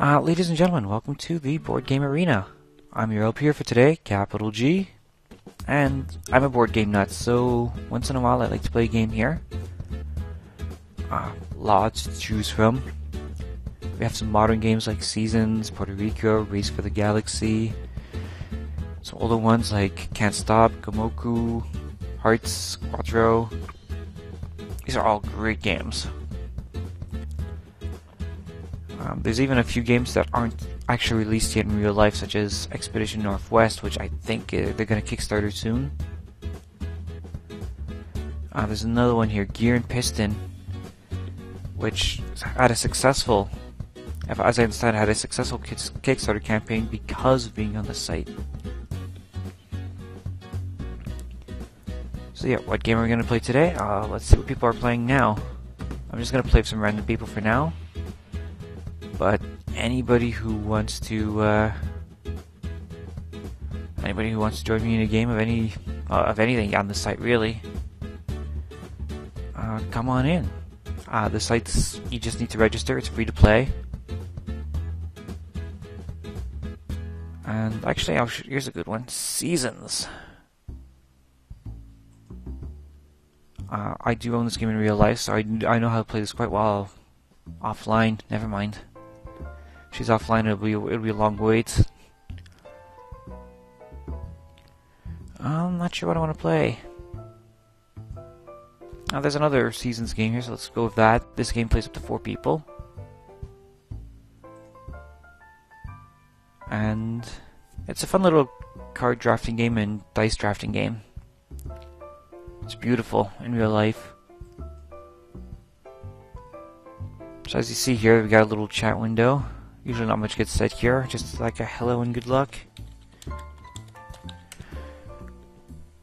Ladies and gentlemen, welcome to the Board Game Arena. I'm your help here for today, Capital G, and I'm a board game nut, so once in a while I like to play a game here. Lots to choose from. We have some modern games like Seasons, Puerto Rico, Race for the Galaxy. Some older ones like Can't Stop, Gomoku, Hearts, Quattro. These are all great games. There's even a few games that aren't actually released yet in real life, such as Expedition Northwest, which I think they're going to Kickstarter soon. There's another one here, Gear and Piston, which had a successful, as I understand, had a successful Kickstarter campaign because of being on the site. So yeah, what game are we going to play today? Let's see what people are playing now. I'm just going to play with some random people for now. But anybody who wants to join me in a game of anything on the site, really, come on in. The site's, you just need to register. It's free to play. And actually, here's a good one: Seasons. I do own this game in real life, so I know how to play this quite well. Offline, never mind. She's offline, it'll be a long wait. I'm not sure what I want to play. Now there's another Seasons game here, so let's go with that. This game plays up to 4 people. And it's a fun little card drafting game and dice drafting game. It's beautiful in real life. So as you see here, we've got a little chat window. Usually not much gets said here, just like a hello and good luck.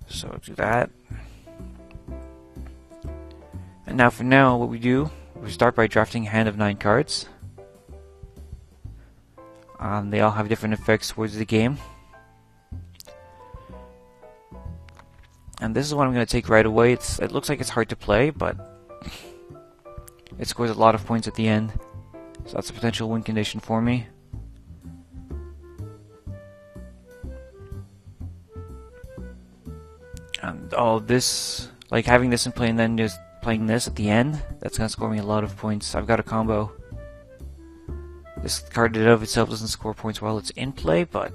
So do that. And now for now, what we do, we start by drafting a hand of 9 cards. They all have different effects towards the game. And this is what I'm going to take right away. It looks like it's hard to play, but it scores a lot of points at the end. So that's a potential win condition for me. And having this in play and then just playing this at the end, that's going to score me a lot of points. I've got a combo. This card in and of itself doesn't score points while it's in play, but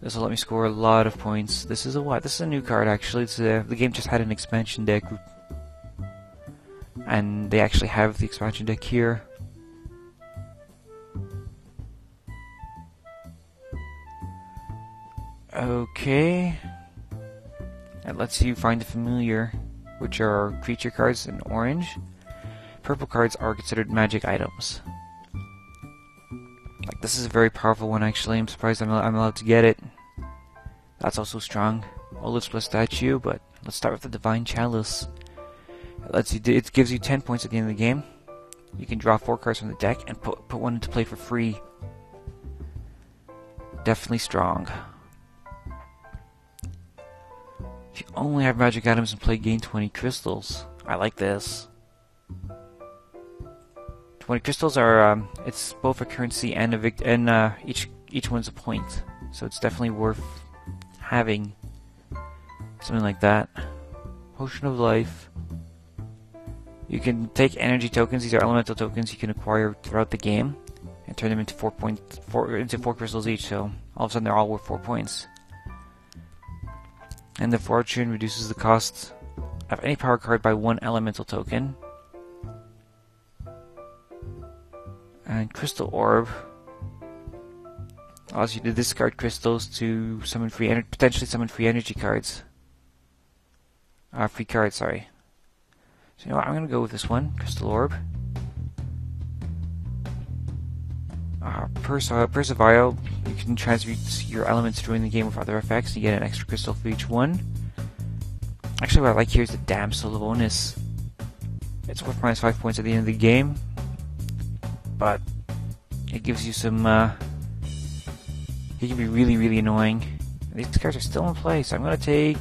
this will let me score a lot of points. This is a what? This is a new card, actually. It's the game just had an expansion deck, and they actually have the expansion deck here. Okay, that lets you find the familiar, which are creature cards in orange. Purple cards are considered magic items. Like, this is a very powerful one, actually. I'm surprised I'm allowed to get it. That's also strong. Olaf's Bless Statue, but let's start with the Divine Chalice. It gives you 10 points at the end of the game. You can draw 4 cards from the deck and put one into play for free. Definitely strong. If you only have magic items in play, gain 20 crystals. I like this. 20 crystals are it's both a currency and each one's a point, so it's definitely worth having something like that. Potion of Life. You can take energy tokens. These are elemental tokens you can acquire throughout the game and turn them into 4 crystals each, so all of a sudden they're all worth 4 points. And the Fortune reduces the cost of any power card by 1 elemental token. And Crystal Orb allows you to discard crystals to summon potentially summon free energy cards. Free cards, sorry. So you know what, I'm going to go with this one, Crystal Orb. Persevile, you can transmute your elements during the game with other effects. You get an extra crystal for each one. Actually, what I like here is the Damsel of Onus. It's worth -5 points at the end of the game, but it gives you some, it can be really, really annoying. These cards are still in play, so I'm going to take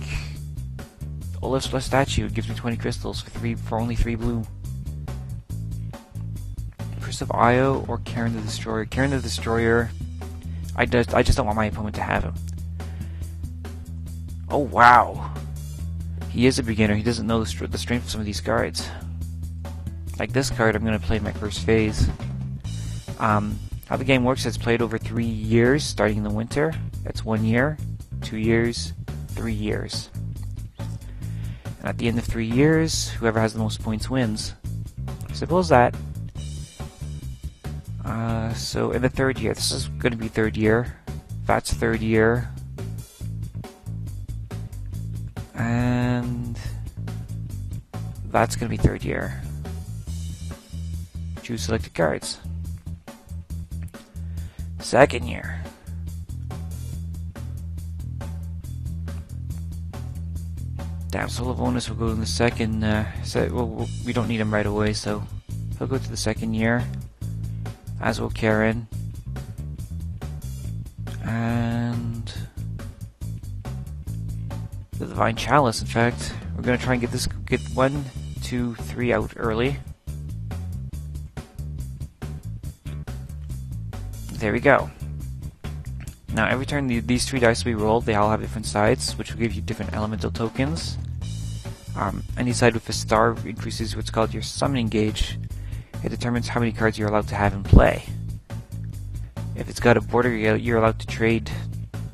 Olaf's Bless Statue. It gives me 20 crystals for only 3 blue. Mistress of Io or Karen the Destroyer. Karen the Destroyer, I just don't want my opponent to have him. Oh wow, he is a beginner. He doesn't know the strength of some of these cards. Like this card, I'm going to play my first phase. How the game works, it's played over 3 years, starting in the winter. That's 1 year, 2 years, 3 years. And at the end of 3 years, whoever has the most points wins. Suppose that. So in the third year, this is going to be third year. That's third year. And that's going to be third year. Choose selected cards. Second year. Damsel of Onus will go in the second set. Well, we don't need him right away, so he'll go to the second year. As will Karen. And the Divine Chalice, in fact. We're gonna try and get 1, 2, 3 out early. There we go. Now every turn these three dice will be rolled. They all have different sides, which will give you different elemental tokens. Any side with a star increases what's called your summoning gauge. It determines how many cards you're allowed to have in play. If it's got a border, you're allowed to trade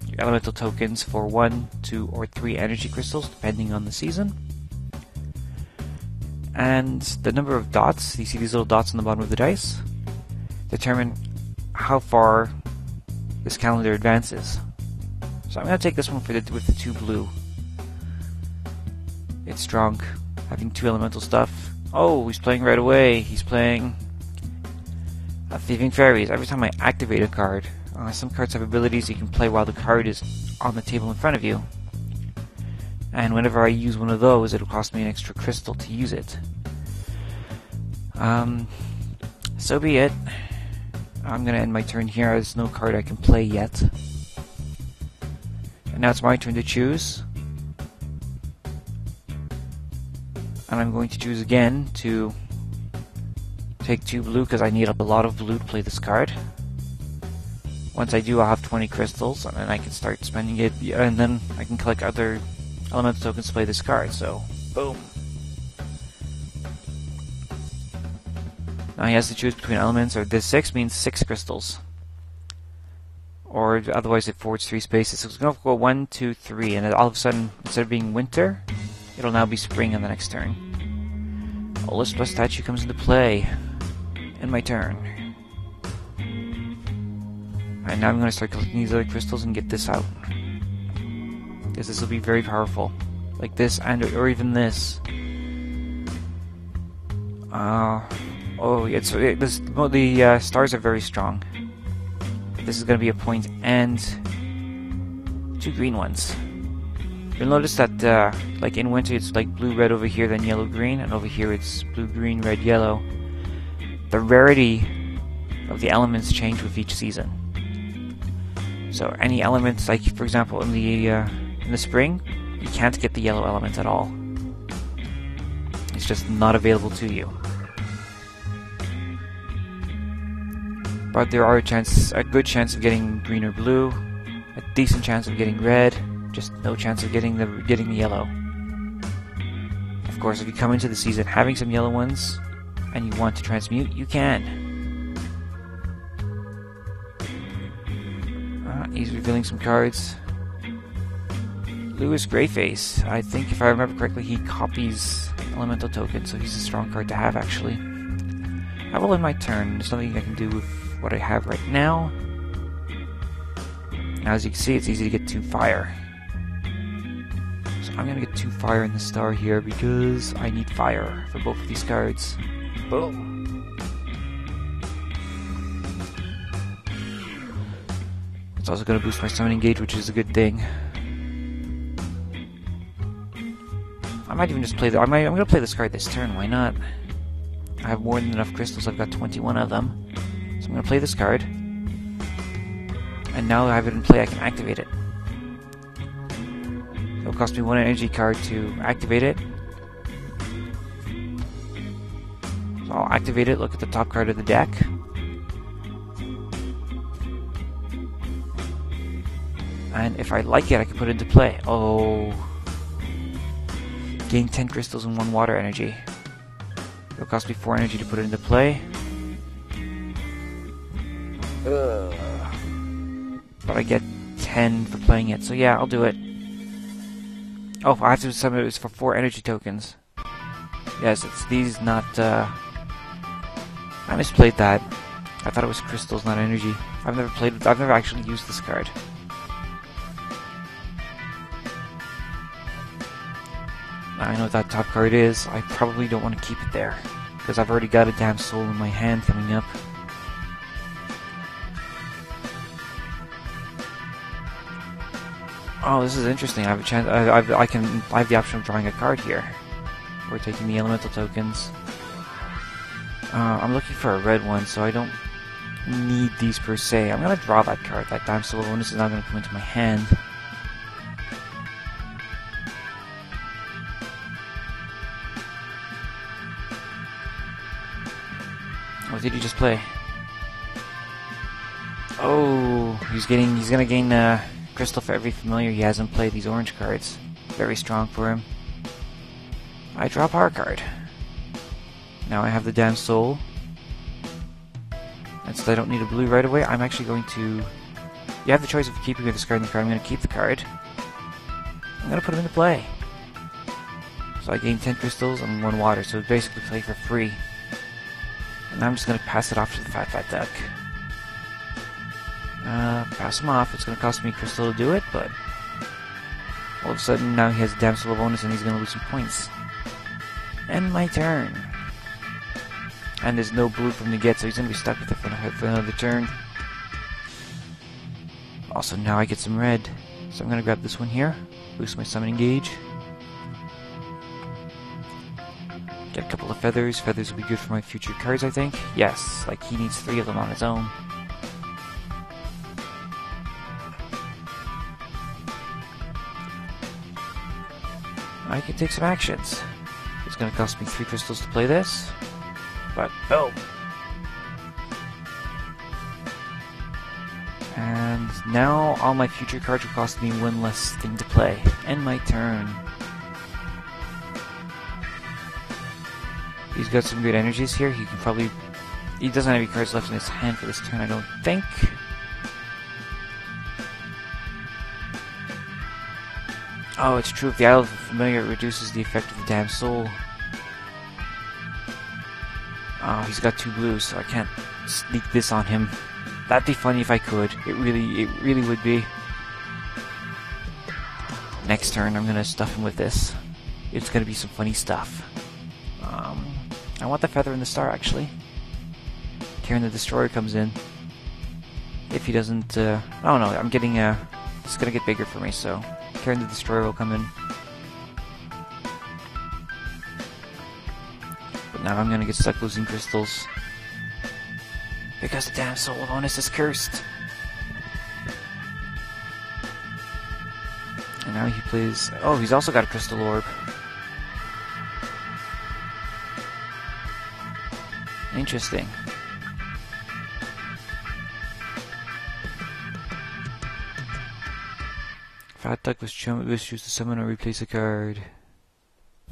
your elemental tokens for 1, 2, or 3 energy crystals, depending on the season. And the number of dots, you see these little dots on the bottom of the dice, determine how far this calendar advances. So I'm going to take this one with the 2 blue. It's strong, having 2 elemental stuff. Oh, he's playing right away. He's playing Thieving Fairies. Every time I activate a card, some cards have abilities you can play while the card is on the table in front of you. And whenever I use one of those, it'll cost me an extra crystal to use it. So be it. I'm going to end my turn here. There's no card I can play yet. And now it's my turn to choose. And I'm going to choose again to take 2 blue because I need a lot of blue to play this card. Once I do, I'll have 20 crystals and then I can start spending it. And then I can collect other elemental tokens to play this card. So, boom. Now he has to choose between elements, or this 6 means 6 crystals. Or otherwise it forwards 3 spaces. So it's going to go 1, 2, 3, and all of a sudden, instead of being winter, it'll now be spring on the next turn. Olaf's Bless Statue comes into play. And my turn. Alright, now I'm going to start collecting these other crystals and get this out. Because this will be very powerful. Like this, and or even this. Oh, the stars are very strong. This is going to be a point and 2 green ones. You'll notice that, like in winter, it's like blue-red over here, then yellow-green, and over here it's blue-green, red-yellow. The rarity of the elements change with each season. So any elements, like for example in the spring, you can't get the yellow element at all. It's just not available to you. But there are a good chance of getting green or blue, a decent chance of getting red, just no chance of getting the yellow. Of course, if you come into the season having some yellow ones and you want to transmute, you can. He's revealing some cards. Louis Greyface. I think if I remember correctly, he copies elemental tokens, so he's a strong card to have actually. I will end my turn. There's nothing I can do with what I have right now. Now, as you can see, it's easy to get 2 fire. So I'm gonna get 2 fire in the star here because I need fire for both of these cards. Boom. It's also gonna boost my summoning gauge, which is a good thing. I might even just play the. I'm gonna play this card this turn. Why not? I have more than enough crystals. I've got 21 of them. So I'm going to play this card. And now I have it in play, I can activate it. It'll cost me 1 energy card to activate it. So I'll activate it, look at the top card of the deck. And if I like it, I can put it into play. Oh. Gain 10 crystals and 1 water energy. It'll cost me 4 energy to put it into play. Ugh. But I get 10 for playing it, so yeah, I'll do it. Oh, I have to summon it for 4 energy tokens. Yes, it's these, not, I misplayed that. I thought it was crystals, not energy. I've never played with, I've never actually used this card. I know what that top card is. I probably don't want to keep it there, because I've already got a damsel in my hand coming up. Oh, this is interesting. I have a chance. I have the option of drawing a card here. We're taking the elemental tokens. I'm looking for a red one, so I don't need these per se. I'm gonna draw that card that time, so this is not gonna come into my hand. What did he just play? Oh, he's gonna gain crystal for every familiar he hasn't played. These orange cards, very strong for him. I draw a power card. Now I have the damn soul, and since I don't need a blue right away, I'm actually going to... You have the choice of keeping or discarding the card. I'm going to keep the card. I'm going to put him into play. So I gain 10 crystals and 1 water, so it basically play for free. And I'm just going to pass it off to the Fat Fat Duck. Pass him off. It's going to cost me a crystal to do it, but all of a sudden now he has a Damsel of Onus and he's going to lose some points. End my turn. And there's no blue for him to get, so he's going to be stuck with it for another turn. Also, now I get some red. So I'm going to grab this one here, boost my summoning gauge. Get a couple of feathers. Feathers will be good for my future cards, I think. Yes, like he needs 3 of them on his own. I can take some actions. It's going to cost me 3 crystals to play this. But boom! And now all my future cards will cost me 1 less thing to play. End my turn. He's got some good energies here. He can probably... He doesn't have any cards left in his hand for this turn, I don't think. Oh, it's true. If the Isle of the Familiar, it reduces the effect of the damn soul. Oh, he's got 2 blues, so I can't sneak this on him. That'd be funny if I could. It really would be. Next turn, I'm gonna stuff him with this. It's gonna be some funny stuff. I want the feather and the star, actually. Karen the Destroyer comes in. If he doesn't, oh no, I'm getting a... It's gonna get bigger for me, so... Karen the Destroyer will come in. But now I'm gonna get stuck losing crystals. Because the damn soul of Onus is cursed! And now he plays... Oh, he's also got a Crystal Orb. Interesting. Fat Duck was choose to summon or replace a card.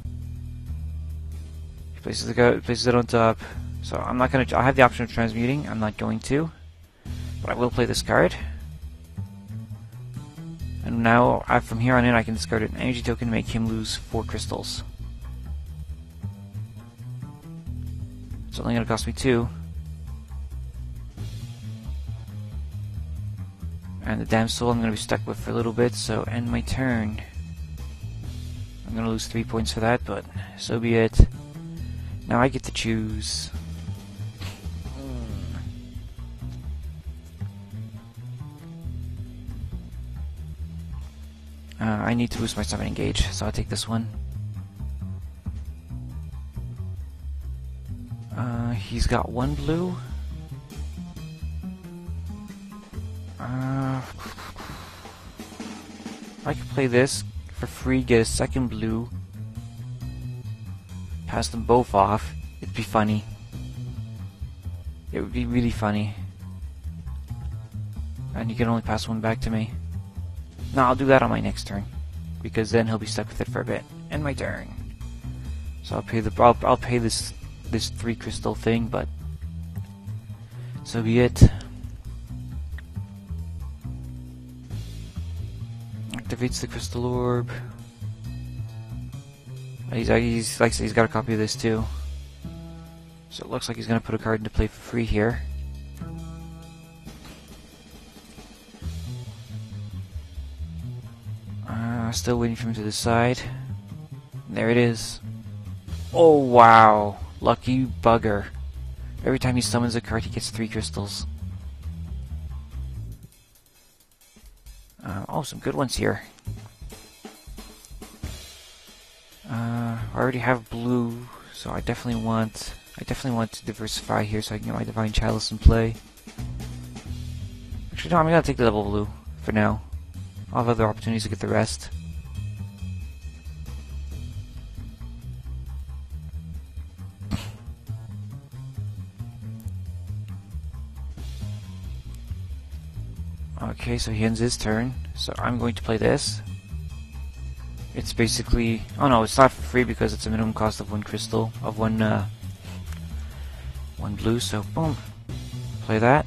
He places the card, places it on top. So I'm not gonna. I have the option of transmuting. I'm not going to, but I will play this card. And now, from here on in, I can discard an energy token to make him lose 4 crystals. It's only gonna cost me 2. And the damn soul I'm going to be stuck with for a little bit, so end my turn. I'm going to lose 3 points for that, but so be it. Now I get to choose. I need to boost my summoning gauge, so I'll take this one. He's got 1 blue. I can play this for free, get a 2nd blue, pass them both off. It'd be funny. It would be really funny. And you can only pass 1 back to me. No, I'll do that on my next turn, because then he'll be stuck with it for a bit. And my turn. So I'll pay the I'll pay this 3 crystal thing, but so be it. Activates the Crystal Orb. He's like he's got a copy of this too. So it looks like he's gonna put a card into play for free here. Still waiting for him to decide. There it is. Oh wow, lucky bugger. Every time he summons a card, he gets 3 crystals. Oh, some good ones here. I already have blue, so I definitely want to diversify here so I can get my Divine Chalice in play. Actually, no, I'm gonna take the level blue for now. I'll have other opportunities to get the rest. Okay, so he ends his turn, so I'm going to play this. It's basically... oh no, it's not for free because it's a minimum cost of 1 blue, so boom. Play that.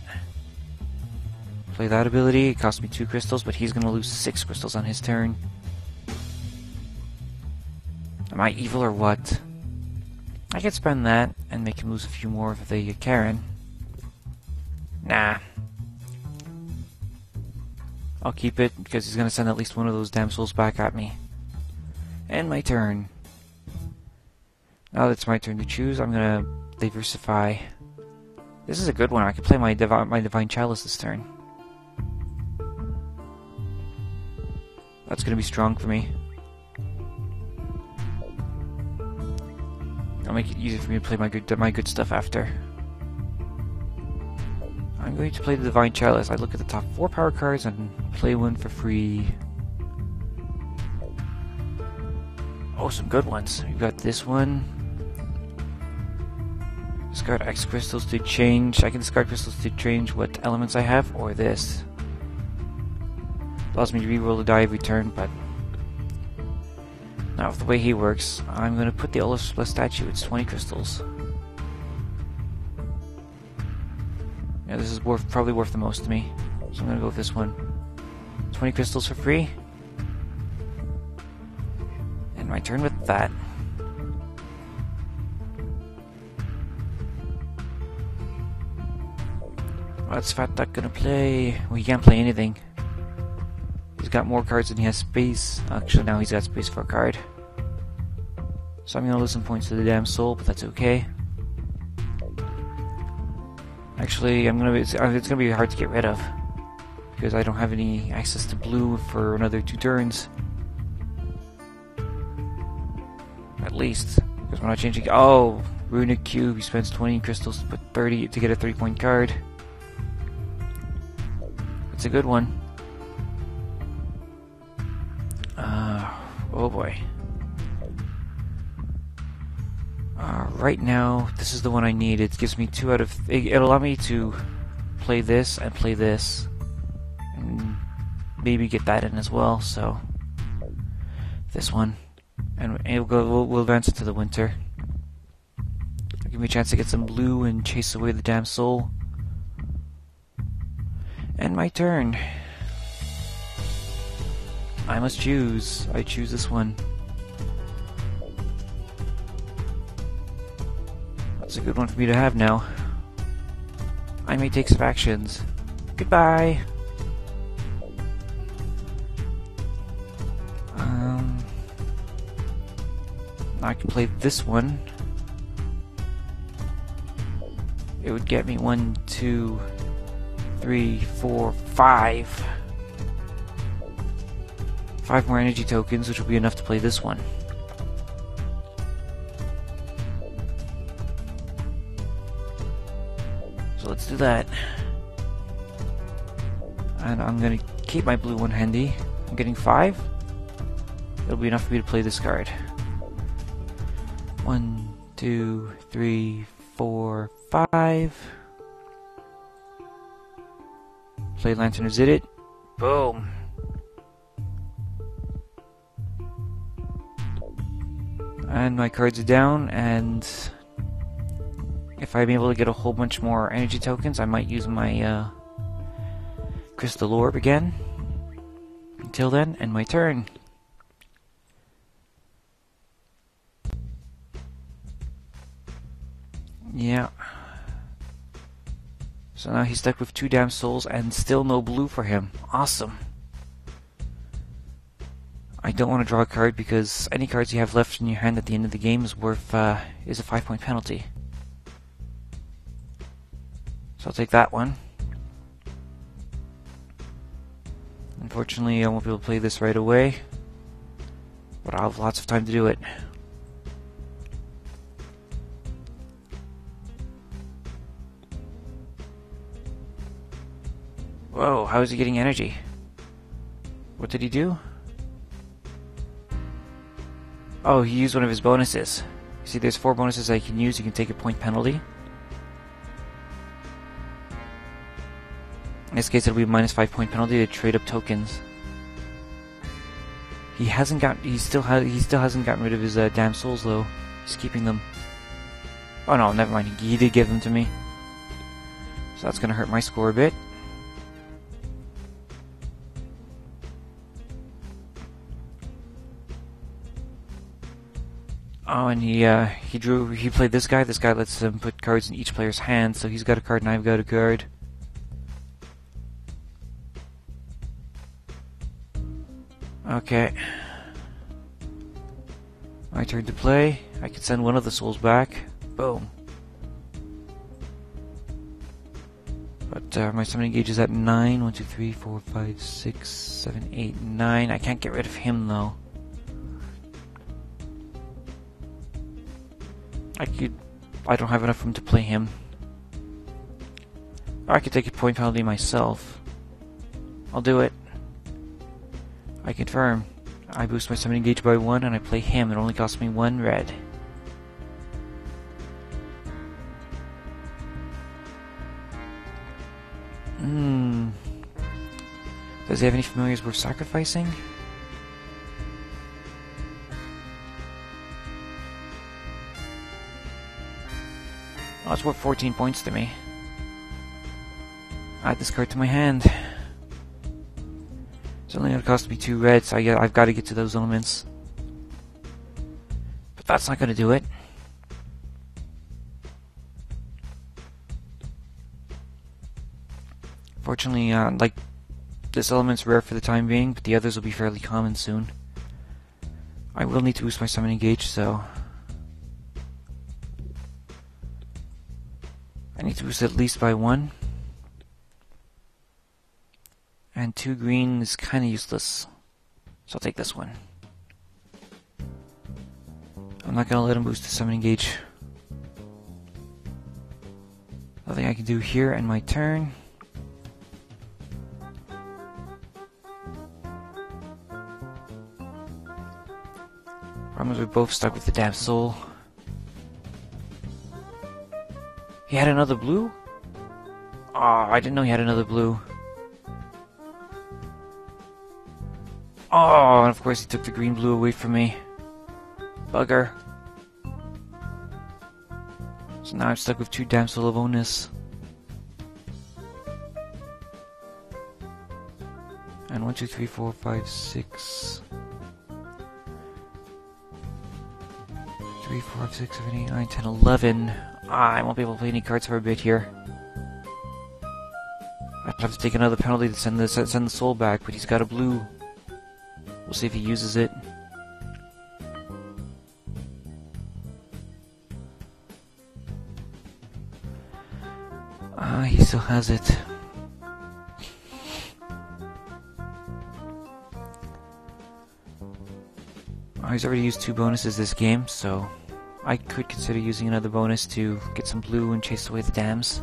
Play that ability, it cost me 2 crystals, but he's gonna lose 6 crystals on his turn. Am I evil or what? I could spend that and make him lose a few more of the Karen. Nah. I'll keep it, because he's going to send at least one of those damsels back at me. And my turn. Now that it's my turn to choose, I'm going to diversify. This is a good one. I can play my Divine Chalice this turn. That's going to be strong for me. I'll make it easier for me to play my good stuff after. I'm going to play the Divine Chalice. I look at the top 4 power cards and play one for free. Oh, some good ones. We've got this one. Discard X crystals to change. I can discard crystals to change what elements I have, or this. Allows me to reroll the die every turn, but not with the way he works. I'm going to put the Olaf's Bless Statue. It's 20 crystals. Yeah, this is probably worth the most to me, so I'm gonna go with this one. 20 crystals for free. And my turn with that. What's Fat Duck gonna play? Well, he can't play anything. He's got more cards than he has space. Actually, now he's got space for a card. So I'm gonna lose some points to the damn soul, but that's okay. Actually, it's gonna be hard to get rid of because I don't have any access to blue for another 2 turns, at least. Because we're not changing. Oh, Rune Cube. He spends 20 crystals to put 30 to get a 3-point card. That's a good one. Oh boy. Right now, this is the one I need. It gives me 2 out of... It'll allow me to play this and play this. And maybe get that in as well, so... this one. And we'll advance into the winter. It'll give me a chance to get some blue and chase away the damn soul. And my turn. I must choose. I choose this one. It's a good one for me to have now. I may take some actions. Goodbye! I can play this one. It would get me 1, 2, 3, 4, 5. 5 more energy tokens, which will be enough to play this one. Let's do that. And I'm gonna keep my blue one handy. I'm getting 5. It'll be enough for me to play this card. 1, 2, 3, 4, 5. Play Lanterners, did it. Boom. And my cards are down, and if I'm able to get a whole bunch more energy tokens, I might use my Crystal Orb again. Until then, end my turn. Yeah. So now he's stuck with 2 damn souls and still no blue for him. Awesome. I don't want to draw a card because any cards you have left in your hand at the end of the game is worth is a 5-point penalty. So I'll take that one. Unfortunately, I won't be able to play this right away, but I'll have lots of time to do it. Whoa, how is he getting energy? What did he do? Oh, he used one of his bonuses. See, there's 4 bonuses I can use. You can take a point penalty. In this case, it'll be a minus 5-point penalty to trade up tokens. He hasn't got. He still hasn't gotten rid of his damn souls though. He's keeping them. Oh no, never mind. He did give them to me. So that's gonna hurt my score a bit. Oh, and he drew. He played this guy. This guy lets him put cards in each player's hand, so he's got a card and I've got a card. Okay. My turn to play. I can send one of the souls back. Boom. But my summoning gauge is at 9. 1, 2, 3, 4, 5, 6, 7, 8, 9. I can't get rid of him though. I don't have enough room to play him. Or I could take a point penalty myself. I'll do it. I confirm. I boost my summoning gauge by 1 and I play him. It only costs me 1 red. Does he have any familiars worth sacrificing? Oh, it's worth 14 points to me. Add this card to my hand. It's only going to cost me 2 reds, so I've got to get to those elements. But that's not going to do it. Fortunately, like, this element's rare for the time being, but the others will be fairly common soon. I will need to boost my summoning gauge, so I need to boost at least by 1. And 2 green is kind of useless. So I'll take this one. I'm not going to let him boost the summoning gauge. Nothing I can do here in my turn. Problem is we're both stuck with the damn soul. He had another blue? Aw, oh, I didn't know he had another blue. Oh, and of course he took the green blue away from me. Bugger. So now I'm stuck with 2 Damsel of Onus. And 1, 2, 3, 4, 5, 6. 3, 4, 5, 6, 7, 8, 9, 10, 11. Ah, I won't be able to play any cards for a bit here. I'd have to take another penalty to send the soul back, but he's got a blue. We'll see if he uses it. Ah, he still has it. He's already used 2 bonuses this game, so I could consider using another bonus to get some blue and chase away the dams.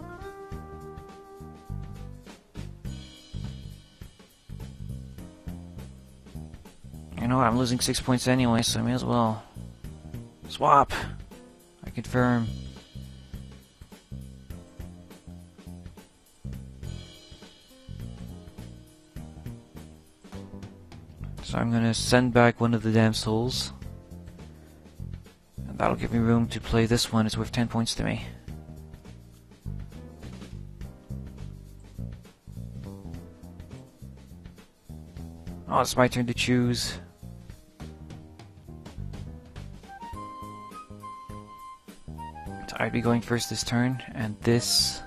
You know what, I'm losing 6 points anyway, so I may as well swap. I confirm. So I'm gonna send back one of the damn souls. That'll give me room to play this one. It's worth 10 points to me. Oh, it's my turn to choose. So I'd be going first this turn, and this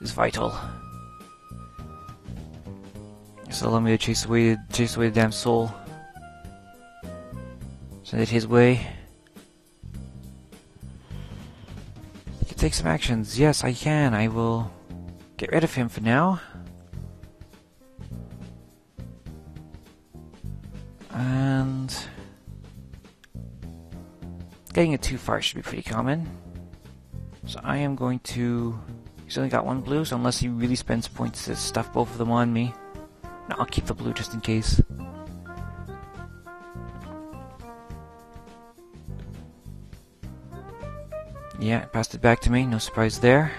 is vital. So allow me to chase away the damn soul. Send it his way. I can take some actions. Yes, I can. I will get rid of him for now. And getting it too far should be pretty common. So I am going to... He's only got one blue, so unless he really spends points to stuff both of them on me. No, I'll keep the blue just in case. Yeah, passed it back to me, no surprise there.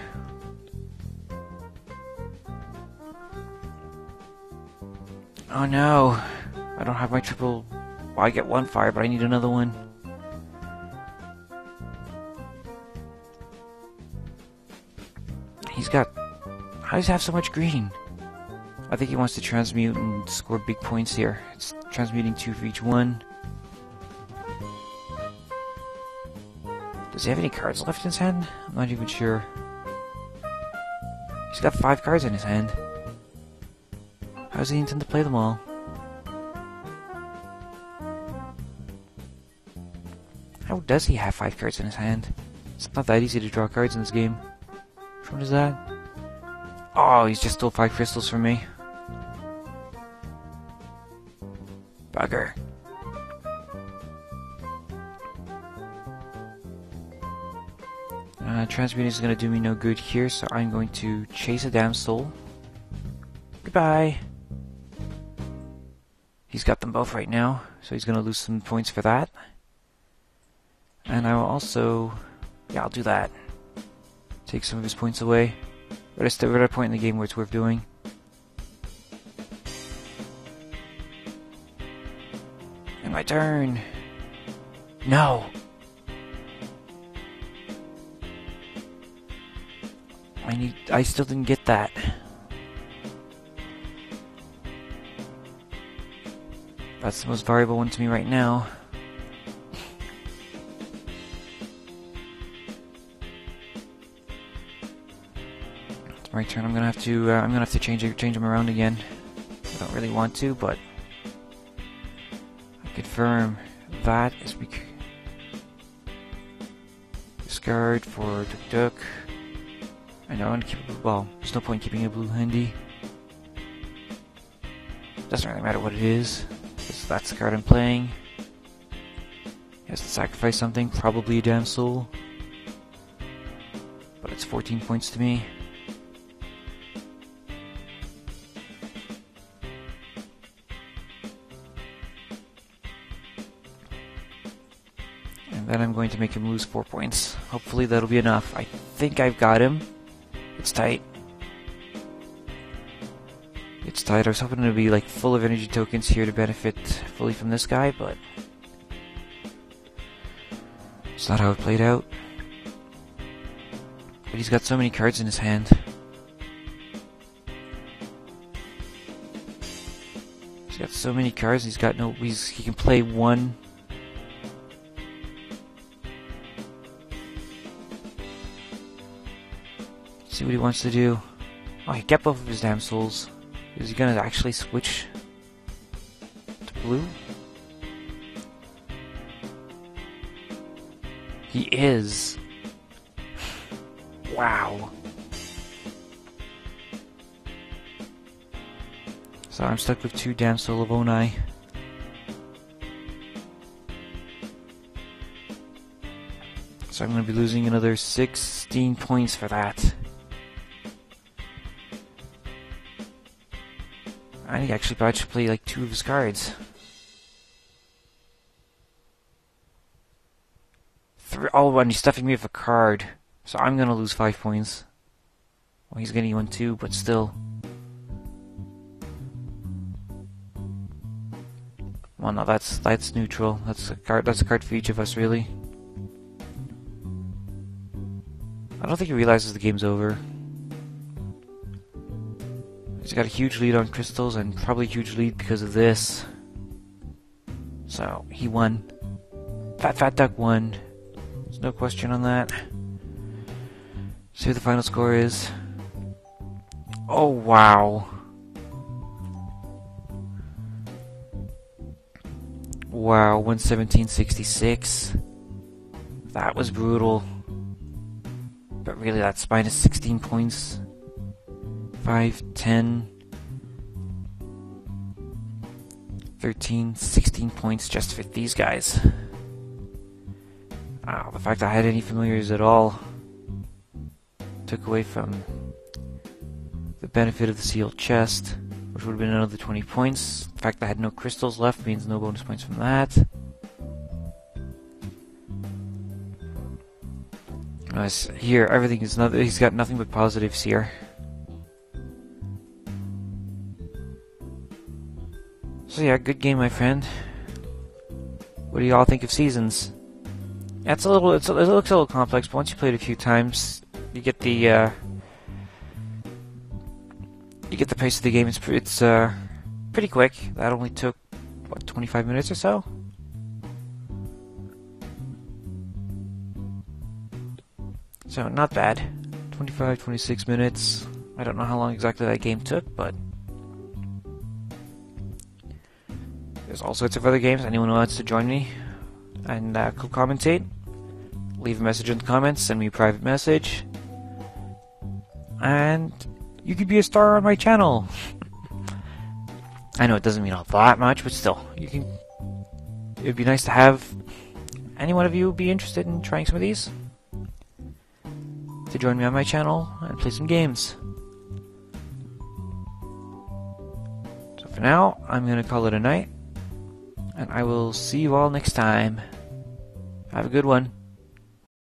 Oh no! I don't have my triple... Well, I get one fire, but I need another one. He's got... How does he have so much green? I think he wants to transmute and score big points here. It's transmuting 2 for each one. Does he have any cards left in his hand? I'm not even sure. He's got 5 cards in his hand. How does he intend to play them all? How does he have 5 cards in his hand? It's not that easy to draw cards in this game. Which one is that? Oh, he's just stole 5 crystals from me. Bugger. Transmuting is going to do me no good here, so I'm going to chase a damn soul. Goodbye. He's got them both right now, so he's going to lose some points for that. And I will also... Yeah, I'll do that. Take some of his points away. But it's the other point in the game where it's worth doing. And my turn! No! I still didn't get that. That's the most valuable one to me right now. It's my turn. I'm gonna have to change them around again. I don't really want to, but I confirm that is discard for Tuk Tuk. I know I want to keep a blue ball. There's no point in keeping a blue handy. Doesn't really matter what it is. That's the card I'm playing. He has to sacrifice something, probably a damsel. But it's 14 points to me. And then I'm going to make him lose 4 points. Hopefully that'll be enough. I think I've got him. It's tight. It's tight. I was hoping to be like full of energy tokens here to benefit fully from this guy, but it's not how it played out. But he's got so many cards in his hand. He's got so many cards. He's got no. He can play one. See what he wants to do. Oh, he kept both of his damn souls. Is he gonna actually switch to blue? He is. Wow. So I'm stuck with 2 Damsel of Onus. So I'm gonna be losing another 16 points for that. I think actually I should play like 2 of his cards. 3. Oh, and he's stuffing me with a card. So I'm gonna lose 5 points. Well, he's getting 1 2, but still. Well, no, that's neutral. That's a card for each of us, really. I don't think he realizes the game's over. He's got a huge lead on crystals, and probably a huge lead because of this. So, he won. Fat Fat Duck won. There's no question on that. See what the final score is. Oh, wow. Wow, 117.66. That was brutal. But really, that's minus 16 points. 5, 10, 13, 16 points just for these guys. Wow, the fact that I had any familiars at all took away from the benefit of the sealed chest, which would have been another 20 points. The fact that I had no crystals left means no bonus points from that. Nice. Here, everything is nothing. He's got nothing but positives here. So yeah, good game, my friend. What do y'all think of Seasons? That's a little. It looks a little complex, but once you play it a few times, you get the. You get the pace of the game. It's pretty quick. That only took what 25 minutes or so. So not bad. 25, 26 minutes. I don't know how long exactly that game took, but there's all sorts of other games. Anyone who wants to join me and commentate, leave a message in the comments. Send me a private message, and you could be a star on my channel. I know it doesn't mean all that much, but still, you can. It'd be nice to have any one of you be interested in trying some of these to join me on my channel and play some games. So for now, I'm gonna call it a night, and I will see you all next time. Have a good one.